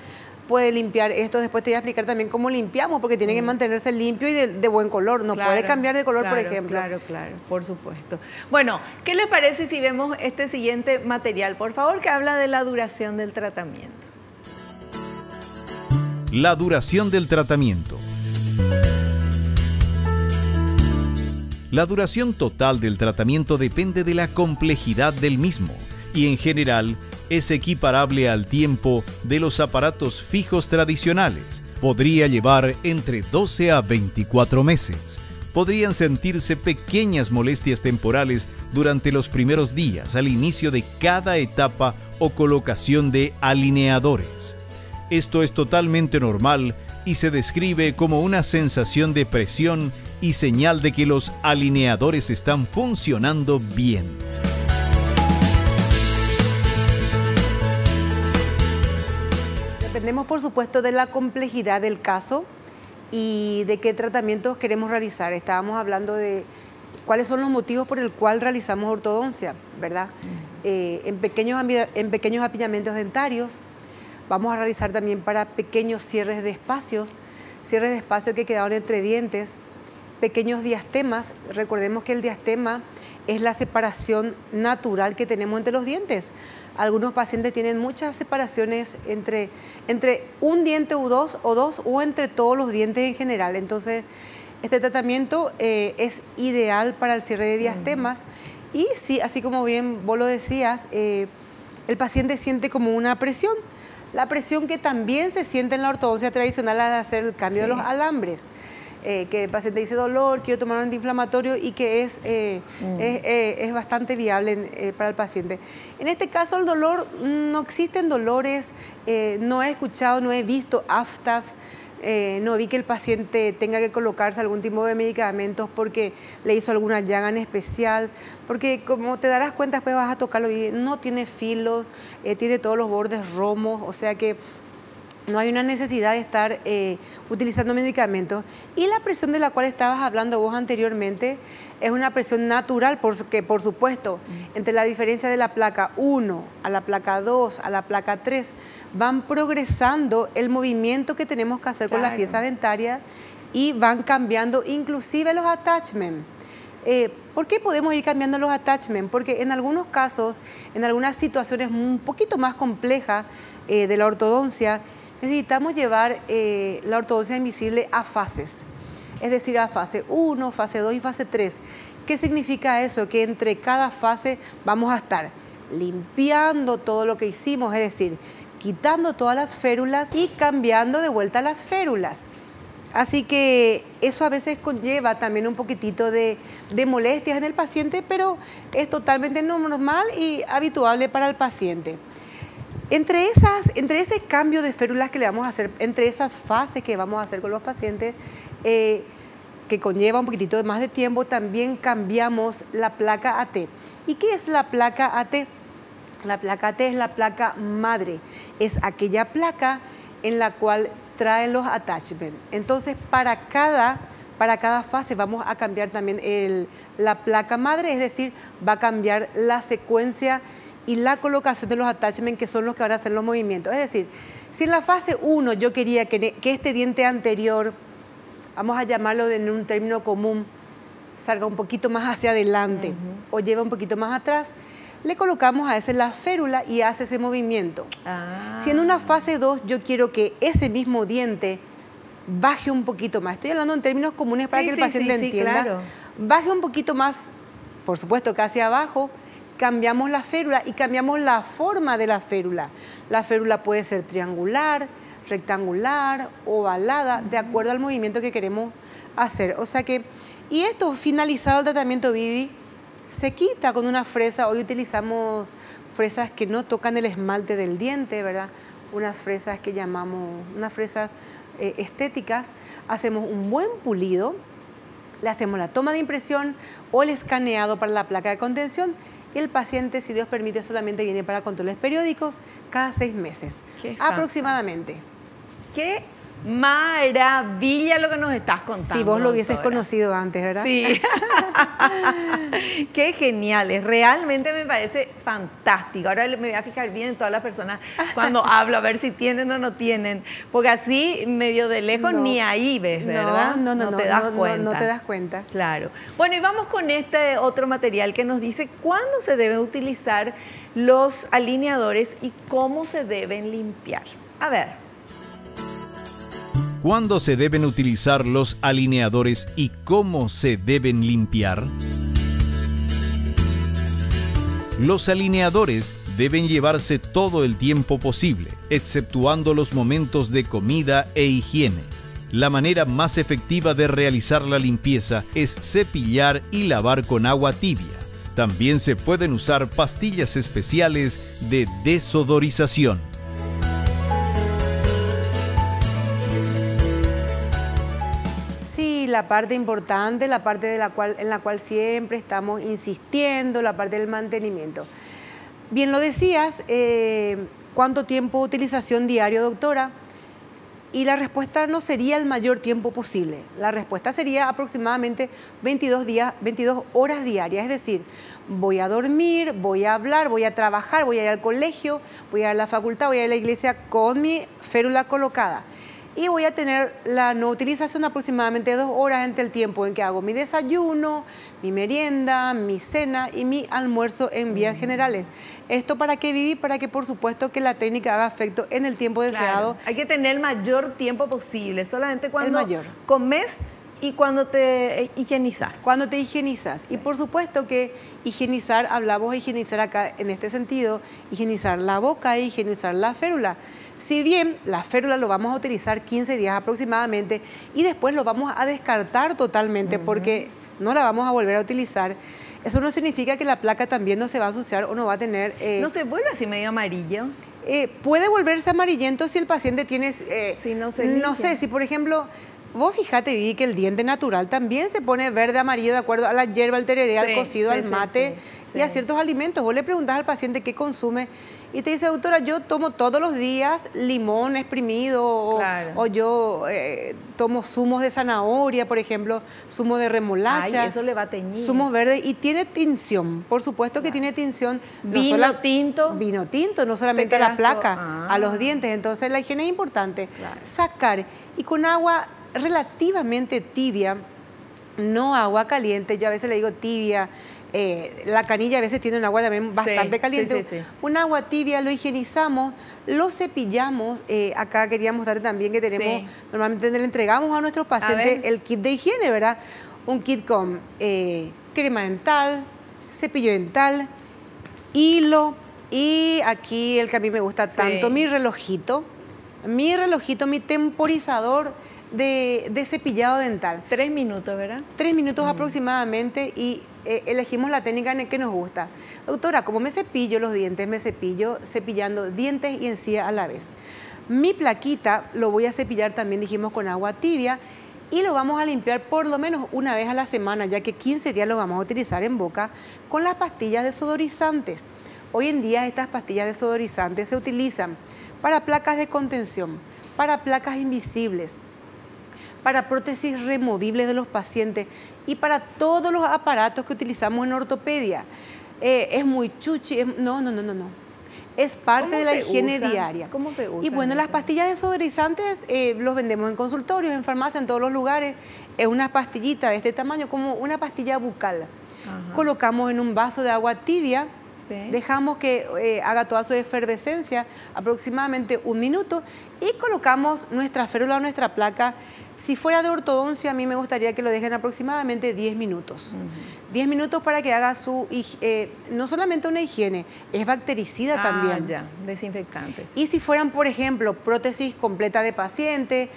puede limpiar esto. Después te voy a explicar también cómo limpiamos, porque tiene que mantenerse limpio y de buen color. No puede cambiar de color, por ejemplo. Claro, claro, por supuesto. Bueno, ¿qué les parece si vemos este siguiente material, por favor, que habla de la duración del tratamiento? La duración del tratamiento. La duración total del tratamiento depende de la complejidad del mismo y en general es equiparable al tiempo de los aparatos fijos tradicionales. Podría llevar entre 12 a 24 meses. Podrían sentirse pequeñas molestias temporales durante los primeros días al inicio de cada etapa o colocación de alineadores. Esto es totalmente normal y se describe como una sensación de presión y señal de que los alineadores están funcionando bien. Dependemos, por supuesto, de la complejidad del caso y de qué tratamientos queremos realizar. Estábamos hablando de cuáles son los motivos por el cual realizamos ortodoncia, ¿verdad? En pequeños apillamientos dentarios. Vamos a realizar también para pequeños cierres de espacios que quedaron entre dientes, pequeños diastemas. Recordemos que el diastema es la separación natural que tenemos entre los dientes. Algunos pacientes tienen muchas separaciones entre un diente o dos, o entre todos los dientes en general. Entonces, este tratamiento es ideal para el cierre de diastemas. Y sí, así como bien vos lo decías, el paciente siente como una presión. La presión que también se siente en la ortodoncia tradicional al hacer el cambio de los alambres. Que el paciente dice dolor, quiero tomar un antiinflamatorio y que es bastante viable para el paciente. En este caso el dolor, no existen dolores, no he escuchado, no he visto aftas, no vi que el paciente tenga que colocarse algún tipo de medicamentos porque le hizo alguna llaga en especial, porque como te darás cuenta después vas a tocarlo y no tiene filos, tiene todos los bordes romos, o sea que no hay una necesidad de estar utilizando medicamentos. Y la presión de la cual estabas hablando vos anteriormente es una presión natural, porque por supuesto, entre la diferencia de la placa 1 a la placa 2 a la placa 3, van progresando el movimiento que tenemos que hacer con las piezas dentarias y van cambiando inclusive los attachments. ¿Por qué podemos ir cambiando los attachments? Porque en algunos casos, en algunas situaciones un poquito más complejas de la ortodoncia, necesitamos llevar la ortodoncia invisible a fases, es decir, a fase 1, fase 2 y fase 3. ¿Qué significa eso? Que entre cada fase vamos a estar limpiando todo lo que hicimos, es decir, quitando todas las férulas y cambiando de vuelta las férulas. Así que eso a veces conlleva también un poquitito de molestias en el paciente, pero es totalmente normal y habitual para el paciente. Entre ese cambio de férulas que le vamos a hacer, entre esas fases que vamos a hacer con los pacientes, que conlleva un poquitito más de tiempo, también cambiamos la placa AT. ¿Y qué es la placa AT? La placa AT es la placa madre, es aquella placa en la cual traen los attachments. Entonces, para cada fase vamos a cambiar también la placa madre, es decir, va a cambiar la secuencia y la colocación de los attachments, que son los que van a hacer los movimientos. Es decir, si en la fase 1 yo quería que este diente anterior, vamos a llamarlo en un término común, salga un poquito más hacia adelante o lleva un poquito más atrás, le colocamos a ese la férula y hace ese movimiento. Si en una fase 2 yo quiero que ese mismo diente baje un poquito más, estoy hablando en términos comunes para que el paciente entienda, baje un poquito más, por supuesto que hacia abajo, cambiamos la férula y cambiamos la forma de la férula. La férula puede ser triangular, rectangular, ovalada, de acuerdo al movimiento que queremos hacer. O sea que, y esto, finalizado el tratamiento, Vivi, se quita con una fresa. Hoy utilizamos fresas que no tocan el esmalte del diente, ¿verdad? Unas fresas que llamamos, unas fresas estéticas. Hacemos un buen pulido, le hacemos la toma de impresión o el escaneado para la placa de contención. El paciente, si Dios permite, solamente viene para controles periódicos cada 6 meses aproximadamente. Qué maravilla lo que nos estás contando. Si vos lo hubieses conocido antes, ¿verdad? Sí. Qué genial, realmente me parece fantástico. Ahora me voy a fijar bien en todas las personas cuando hablo, a ver si tienen o no tienen. Porque así, medio de lejos, no, ni ahí ves, ¿verdad? No te das cuenta. Claro. Bueno, y vamos con este otro material que nos dice cuándo se deben utilizar los alineadores y cómo se deben limpiar. A ver. ¿Cuándo se deben utilizar los alineadores y cómo se deben limpiar? Los alineadores deben llevarse todo el tiempo posible, exceptuando los momentos de comida e higiene. La manera más efectiva de realizar la limpieza es cepillar y lavar con agua tibia. También se pueden usar pastillas especiales de desodorización. La parte importante, la parte de en la cual siempre estamos insistiendo, la parte del mantenimiento. Bien lo decías, ¿cuánto tiempo de utilización diario, doctora? Y la respuesta no sería el mayor tiempo posible. La respuesta sería aproximadamente 22 horas diarias. Es decir, voy a dormir, voy a hablar, voy a trabajar, voy a ir al colegio, voy a ir a la facultad, voy a ir a la iglesia con mi férula colocada. Y voy a tener la no utilización aproximadamente 2 horas entre el tiempo en que hago mi desayuno, mi merienda, mi cena y mi almuerzo en vías generales. ¿Esto para qué, Vivi? Para que por supuesto que la técnica haga efecto en el tiempo deseado. Claro, hay que tener el mayor tiempo posible, solamente cuando comes y cuando te higienizas. Cuando te higienizas. Sí. Y por supuesto que higienizar, hablamos de higienizar acá en este sentido, higienizar la boca e higienizar la férula. Si bien la férula lo vamos a utilizar 15 días aproximadamente y después lo vamos a descartar totalmente porque no la vamos a volver a utilizar, eso no significa que la placa también no se va a ensuciar o no va a tener... ¿No se vuelve así medio amarillo? Puede volverse amarillento si el paciente tiene... si no se limpia. No sé, si por ejemplo... Vos fijate, Vivi, que el diente natural también se pone verde, amarillo, de acuerdo a la hierba, al tereré, al cocido, al mate y a ciertos alimentos. Vos le preguntás al paciente qué consume y te dice, doctora, yo tomo todos los días limón exprimido o yo tomo zumos de zanahoria, por ejemplo, zumo de remolacha. Ay, eso le va a teñir. Zumos verdes y tiene tinción, por supuesto que tiene tinción. Vino tinto, no solamente a la placa, a los dientes. Entonces la higiene es importante. Claro. Sacar y con agua... relativamente tibia, no agua caliente, yo a veces le digo tibia, la canilla a veces tiene un agua también bastante caliente, un agua tibia, lo higienizamos, lo cepillamos, acá quería mostrar también que tenemos, normalmente le entregamos a nuestros pacientes el kit de higiene, ¿verdad? Un kit con crema dental, cepillo dental, hilo y aquí el que a mí me gusta tanto, mi relojito, mi temporizador, de cepillado dental. 3 minutos, ¿verdad? 3 minutos aproximadamente y elegimos la técnica en que nos gusta. Doctora, ¿cómo me cepillo los dientes? Me cepillo cepillando dientes y encía a la vez. Mi plaquita lo voy a cepillar también, dijimos, con agua tibia y lo vamos a limpiar por lo menos 1 vez a la semana, ya que 15 días lo vamos a utilizar en boca con las pastillas desodorizantes. Hoy en día estas pastillas desodorizantes se utilizan para placas de contención, para placas invisibles, para prótesis removibles de los pacientes y para todos los aparatos que utilizamos en ortopedia. Es muy chuchi, no. Es parte de la higiene diaria. ¿Cómo se usa? Y bueno, las pastillas desodorizantes los vendemos en consultorios, en farmacias, en todos los lugares. Es una pastillita de este tamaño, como una pastilla bucal. Ajá. Colocamos en un vaso de agua tibia, dejamos que haga toda su efervescencia, aproximadamente 1 minuto, y colocamos nuestra férula o nuestra placa. Si fuera de ortodoncia, a mí me gustaría que lo dejen aproximadamente 10 minutos. 10 minutos para que haga su... no solamente una higiene, es bactericida también. Ya, desinfectantes. Y si fueran, por ejemplo, prótesis completa de paciente,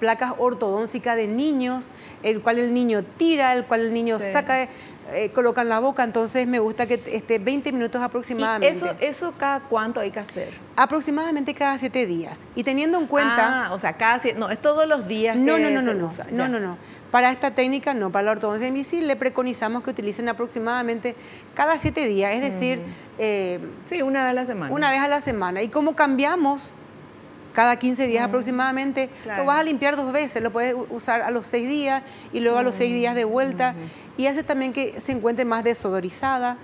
placas ortodónticas de niños, el cual el niño tira, el cual el niño saca, coloca en la boca. Entonces me gusta que esté 20 minutos aproximadamente. ¿Y eso cada cuánto hay que hacer? Aproximadamente cada 7 días. Y teniendo en cuenta... o sea, cada 7... No, es todos los días. No. Para esta técnica no, para la ortodoncia invisible preconizamos que utilicen aproximadamente cada 7 días, es decir... 1 vez a la semana. 1 vez a la semana. Y como cambiamos cada 15 días aproximadamente, claro, lo vas a limpiar dos veces, lo puedes usar a los 6 días y luego a los 6 días de vuelta, y hace también que se encuentre más desodorizada,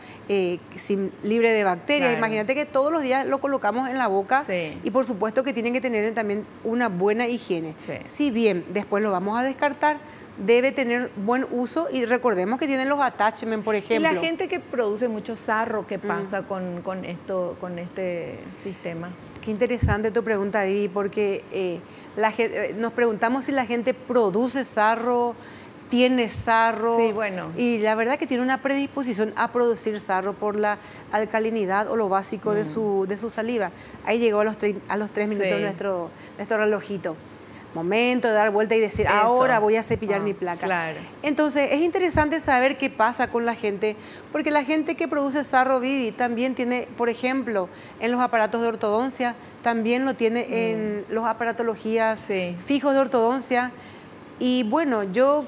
sin, libre de bacterias. Claro. Imagínate que todos los días lo colocamos en la boca, sí, y por supuesto que tienen que tener también una buena higiene. Sí. Si bien después lo vamos a descartar, debe tener buen uso, y recordemos que tienen los attachments, por ejemplo. Y la gente que produce mucho sarro, ¿qué pasa con este sistema? Qué interesante tu pregunta, Vivi, porque nos preguntamos si la gente produce sarro, tiene sarro, sí, bueno, y la verdad que tiene una predisposición a producir sarro por la alcalinidad o lo básico de su saliva. Ahí llegó a los 3 minutos, sí, nuestro relojito. Momento de dar vuelta y decir, eso, ahora voy a cepillar mi placa. Claro. Entonces, es interesante saber qué pasa con la gente, porque la gente que produce sarro, Vivi, también tiene, por ejemplo, en los aparatos de ortodoncia, también lo tiene en los aparatologías fijos de ortodoncia. Y bueno, yo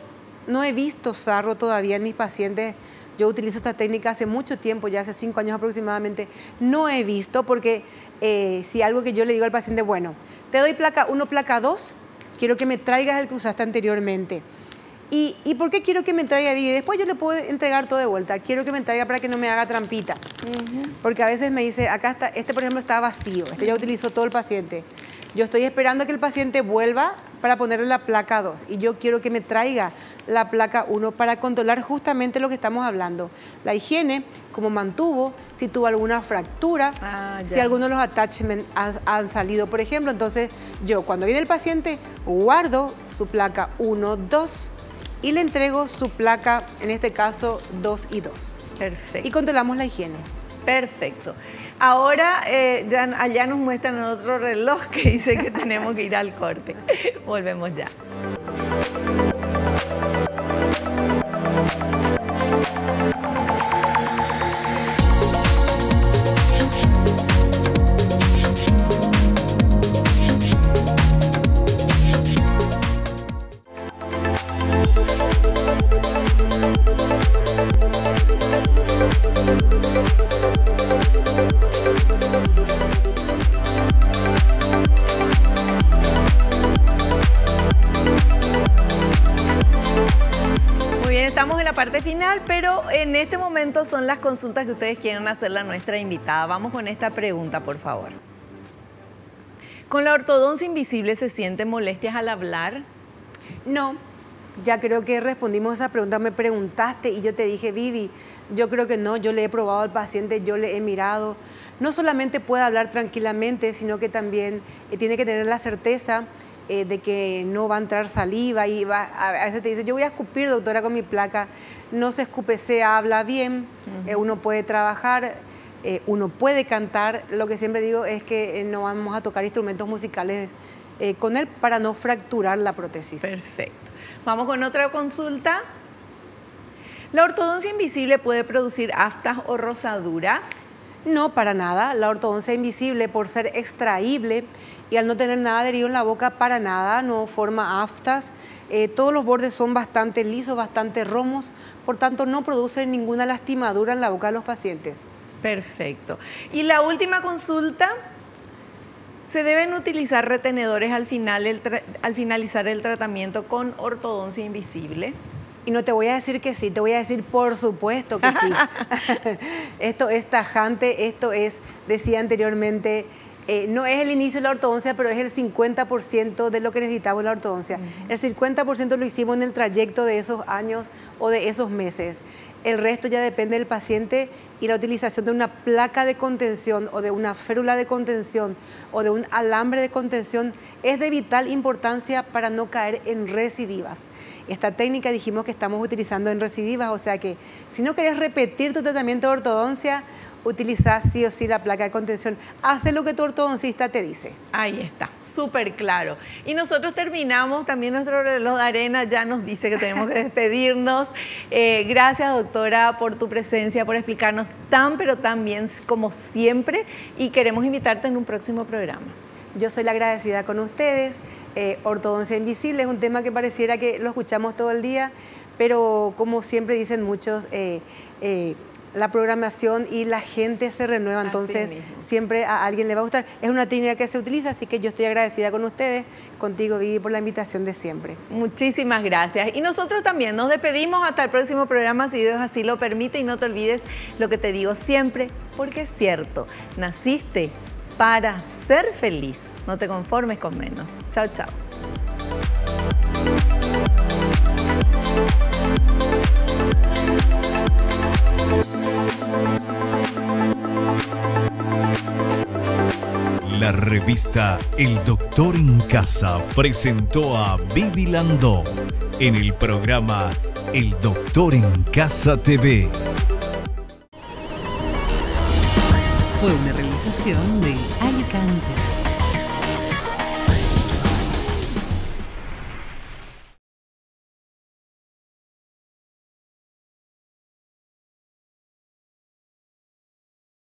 no he visto sarro todavía en mis pacientes. Yo utilizo esta técnica hace mucho tiempo, ya hace 5 años aproximadamente. No he visto, porque si algo que yo le digo al paciente, bueno, te doy placa 1, placa 2, quiero que me traigas el que usaste anteriormente. ¿Y por qué quiero que me traiga, Vivi? Después yo le puedo entregar todo de vuelta. Quiero que me traiga para que no me haga trampita. Porque a veces me dice, acá está, este por ejemplo está vacío, este ya utilizó todo el paciente. Yo estoy esperando que el paciente vuelva para ponerle la placa 2. Y yo quiero que me traiga la placa 1 para controlar justamente lo que estamos hablando. La higiene, cómo mantuvo, si tuvo alguna fractura, si alguno de los attachments han salido, por ejemplo. Entonces, yo cuando viene el paciente, guardo su placa 1, 2 y le entrego su placa, en este caso, 2 y 2. Perfecto. Y controlamos la higiene. Perfecto. Ahora allá nos muestran otro reloj que dice que tenemos que ir al corte. Volvemos ya. Parte final, pero en este momento son las consultas que ustedes quieren hacerle a nuestra invitada. Vamos con esta pregunta, por favor. ¿Con la ortodoncia invisible se sienten molestias al hablar? No, ya creo que respondimos esa pregunta. Me preguntaste y yo te dije, Vivi, yo creo que no, yo le he probado al paciente, yo le he mirado. No solamente puede hablar tranquilamente, sino que también tiene que tener la certeza de que no va a entrar saliva, y a veces te dice, yo voy a escupir, doctora, con mi placa. No se escupe, se habla bien, uno puede trabajar, uno puede cantar. Lo que siempre digo es que no vamos a tocar instrumentos musicales con él para no fracturar la prótesis. Perfecto. Vamos con otra consulta. ¿La ortodoncia invisible puede producir aftas o rosaduras? No, para nada. La ortodoncia invisible, por ser extraíble y al no tener nada adherido en la boca, para nada, no forma aftas. Todos los bordes son bastante lisos, bastante romos, por tanto no producen ninguna lastimadura en la boca de los pacientes. Perfecto. Y la última consulta, ¿se deben utilizar retenedores al finalizar el tratamiento con ortodoncia invisible? Y no te voy a decir que sí, te voy a decir por supuesto que sí. Esto es tajante, esto es, decía anteriormente, no es el inicio de la ortodoncia, pero es el 50% de lo que necesitamos en la ortodoncia. El 50% lo hicimos en el trayecto de esos años o de esos meses. El resto ya depende del paciente, y la utilización de una placa de contención o de una férula de contención o de un alambre de contención es de vital importancia para no caer en recidivas. Esta técnica dijimos que estamos utilizando en recidivas, o sea que si no querés repetir tu tratamiento de ortodoncia, utiliza sí o sí la placa de contención. Hace lo que tu ortodoncista te dice. Ahí está, súper claro. Y nosotros terminamos, también nuestro reloj de arena ya nos dice que tenemos que despedirnos. Gracias, doctora, por tu presencia, por explicarnos tan pero tan bien como siempre, y queremos invitarte en un próximo programa. Yo soy la agradecida con ustedes. Ortodoncia invisible es un tema que pareciera que lo escuchamos todo el día, pero como siempre dicen muchos, la programación y la gente se renueva, entonces siempre a alguien le va a gustar. Es una técnica que se utiliza, así que yo estoy agradecida con ustedes, contigo Vivi, por la invitación de siempre. Muchísimas gracias. Y nosotros también nos despedimos hasta el próximo programa, si Dios así lo permite, y no te olvides lo que te digo siempre, porque es cierto, naciste para ser feliz, no te conformes con menos. Chao, chao. La revista El Doctor en Casa presentó a Vivi Landó en el programa El Doctor en Casa TV. Fue una realización de Alicante.